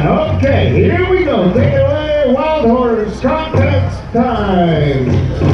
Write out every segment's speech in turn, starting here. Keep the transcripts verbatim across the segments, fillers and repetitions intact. now. Okay, here we go. Take it away, Wild Horse. Contest time.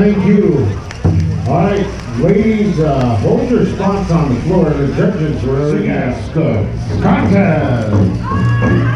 Thank you. All right, ladies, uh, hold your spots on the floor. The judges were really asked. Uh, contest.